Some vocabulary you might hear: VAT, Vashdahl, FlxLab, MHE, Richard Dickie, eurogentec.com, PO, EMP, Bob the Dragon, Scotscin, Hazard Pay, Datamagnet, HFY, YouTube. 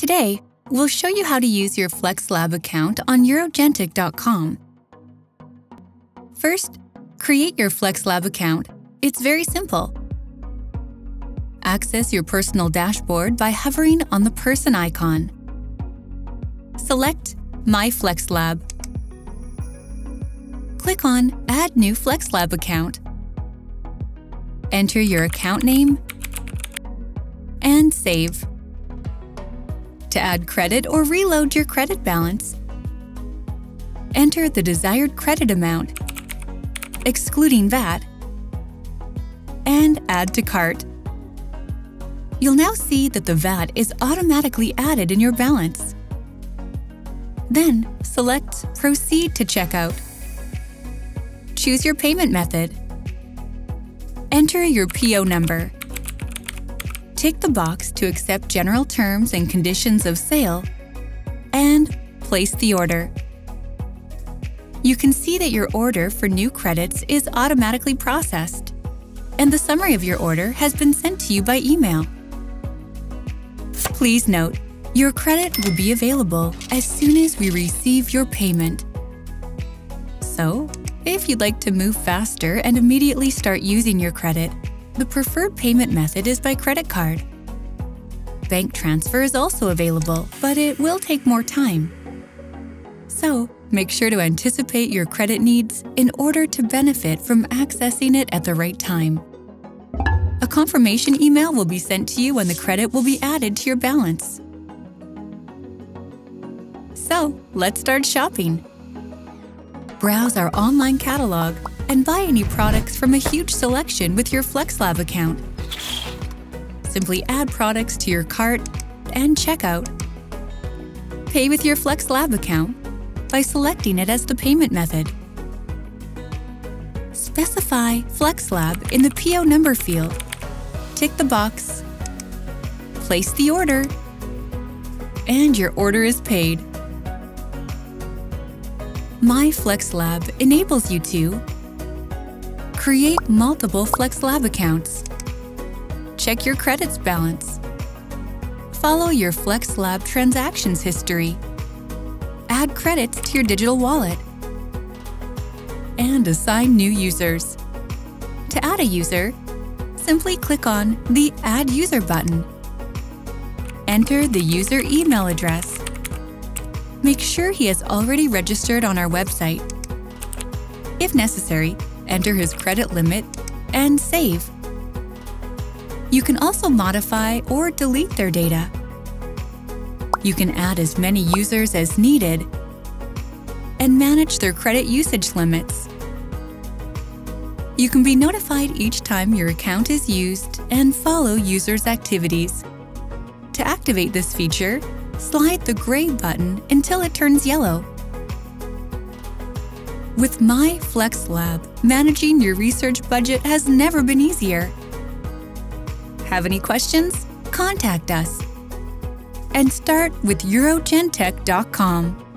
Today, we'll show you how to use your FlxLab account on eurogentec.com. First, create your FlxLab account. It's very simple. Access your personal dashboard by hovering on the person icon. Select My FlxLab. Click on Add New FlxLab Account. Enter your account name and save. To add credit or reload your credit balance, enter the desired credit amount, excluding VAT, and add to cart. You'll now see that the VAT is automatically added in your balance. Then select Proceed to Checkout. Choose your payment method. Enter your PO number. Tick the box to accept general terms and conditions of sale and place the order. You can see that your order for new credits is automatically processed, and the summary of your order has been sent to you by email. Please note, your credit will be available as soon as we receive your payment. So, if you'd like to move faster and immediately start using your credit, the preferred payment method is by credit card. Bank transfer is also available, but it will take more time. So, make sure to anticipate your credit needs in order to benefit from accessing it at the right time. A confirmation email will be sent to you when the credit will be added to your balance. So, let's start shopping. Browse our online catalog and buy any products from a huge selection with your FlxLab account. Simply add products to your cart and checkout. Pay with your FlxLab account by selecting it as the payment method. Specify FlxLab in the PO number field. Tick the box, place the order, and your order is paid. My FlxLab enables you to create multiple FlxLab accounts, check your credits balance, follow your FlxLab transactions history, add credits to your digital wallet, and assign new users. To add a user, simply click on the Add User button. Enter the user email address. Make sure he has already registered on our website. If necessary, enter his credit limit and save. You can also modify or delete their data. You can add as many users as needed and manage their credit usage limits. You can be notified each time your account is used and follow users' activities. To activate this feature, slide the gray button until it turns yellow. With My FlxLab, managing your research budget has never been easier. Have any questions? Contact us and start with eurogentec.com.